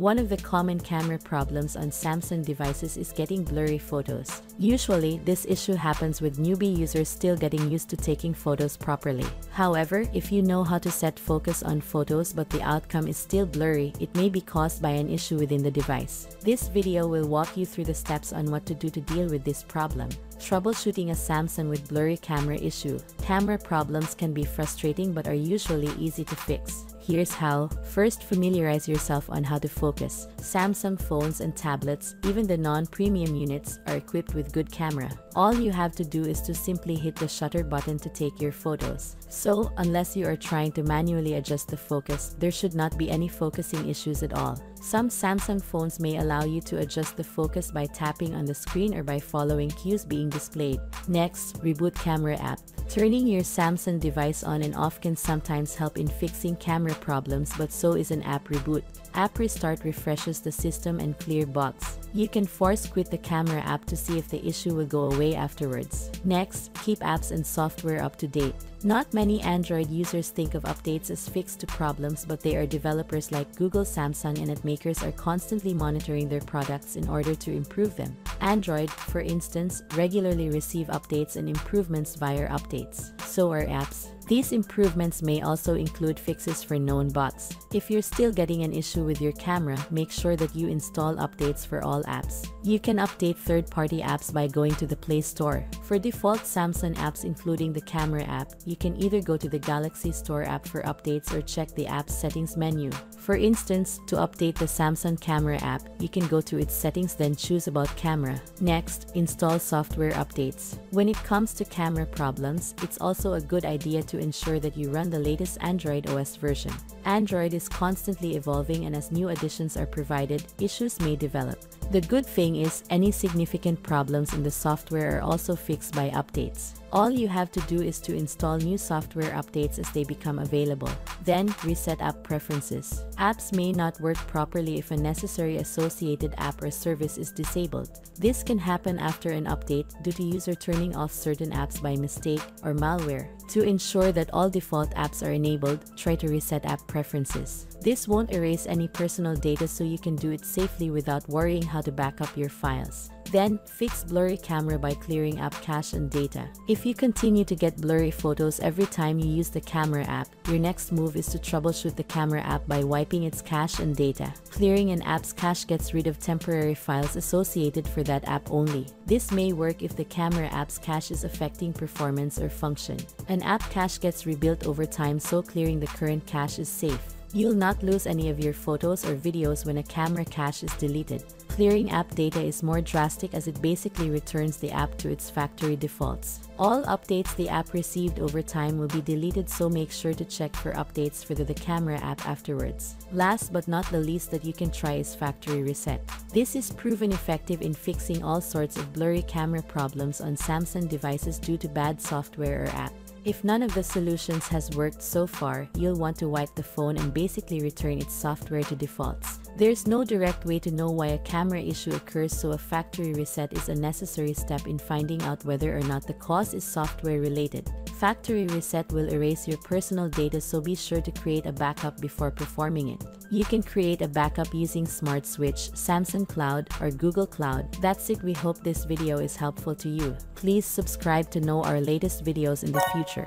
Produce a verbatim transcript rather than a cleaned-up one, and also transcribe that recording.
One of the common camera problems on Samsung devices is getting blurry photos. Usually, this issue happens with newbie users still getting used to taking photos properly. However, if you know how to set focus on photos but the outcome is still blurry, it may be caused by an issue within the device. This video will walk you through the steps on what to do to deal with this problem. Troubleshooting a Samsung with blurry camera issue. Camera problems can be frustrating but are usually easy to fix. Here's how. First, familiarize yourself on how to focus. Samsung phones and tablets, even the non-premium units, are equipped with good camera. All you have to do is to simply hit the shutter button to take your photos. So, unless you are trying to manually adjust the focus, there should not be any focusing issues at all. Some Samsung phones may allow you to adjust the focus by tapping on the screen or by following cues being displayed. Next, reboot camera app. Turning your Samsung device on and off can sometimes help in fixing camera problems, but so is an app reboot. App restart refreshes the system and clear bugs. You can force quit the camera app to see if the issue will go away afterwards. Next, keep apps and software up to date. Not many Android users think of updates as fixes to problems, but they are developers like Google, Samsung, and app makers are constantly monitoring their products in order to improve them. Android, for instance, regularly receive updates and improvements via updates. So are apps. These improvements may also include fixes for known bugs. If you're still getting an issue with your camera, make sure that you install updates for all apps. You can update third-party apps by going to the Play Store. For default Samsung apps including the camera app, you can either go to the Galaxy Store app for updates or check the app settings menu. For instance, to update the Samsung camera app, you can go to its settings then choose about camera. Next, install software updates. When it comes to camera problems, it's also a good idea to ensure that you run the latest Android O S version. Android is constantly evolving, and as new additions are provided, issues may develop. The good thing is, any significant problems in the software are also fixed by updates. All you have to do is to install new software updates as they become available. Then, reset app preferences. Apps may not work properly if a necessary associated app or service is disabled. This can happen after an update due to user turning off certain apps by mistake or malware. To ensure that all default apps are enabled, try to reset app preferences. This won't erase any personal data, so you can do it safely without worrying how to back up your files. Then, fix blurry camera by clearing app cache and data. If you continue to get blurry photos every time you use the camera app, your next move is to troubleshoot the camera app by wiping its cache and data. Clearing an app's cache gets rid of temporary files associated for that app only. This may work if the camera app's cache is affecting performance or function. An app cache gets rebuilt over time, so clearing the current cache is safe. You'll not lose any of your photos or videos when a camera cache is deleted. Clearing app data is more drastic as it basically returns the app to its factory defaults. All updates the app received over time will be deleted, so make sure to check for updates for the, the camera app afterwards. Last but not the least that you can try is factory reset. This is proven effective in fixing all sorts of blurry camera problems on Samsung devices due to bad software or app. If none of the solutions has worked so far, you'll want to wipe the phone and basically return its software to defaults. There's no direct way to know why a camera issue occurs, so a factory reset is a necessary step in finding out whether or not the cause is software related. Factory reset will erase your personal data, so be sure to create a backup before performing it. You can create a backup using Smart Switch, Samsung Cloud, or Google Cloud. That's it. We hope this video is helpful to you. Please subscribe to know our latest videos in the future.